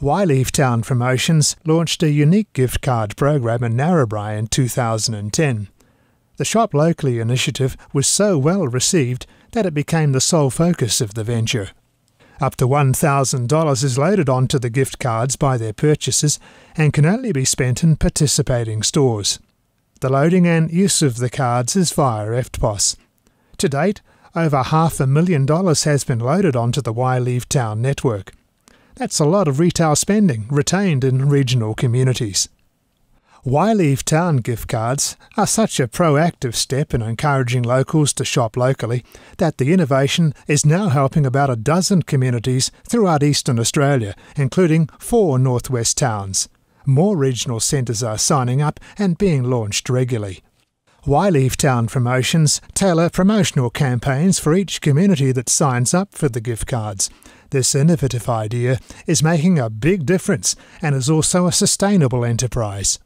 Why Leave Town Promotions launched a unique gift card program in Narrabri in 2010. The Shop Locally initiative was so well received that it became the sole focus of the venture. Up to $1,000 is loaded onto the gift cards by their purchases and can only be spent in participating stores. The loading and use of the cards is via Eftpos. To date, over $500,000 has been loaded onto the Why Leave Town network. That's a lot of retail spending retained in regional communities. Why Leave Town gift cards are such a proactive step in encouraging locals to shop locally that the innovation is now helping about a dozen communities throughout eastern Australia, including 4 northwest towns. More regional centres are signing up and being launched regularly. Why Leave Town Promotions tailor promotional campaigns for each community that signs up for the gift cards. This innovative idea is making a big difference and is also a sustainable enterprise.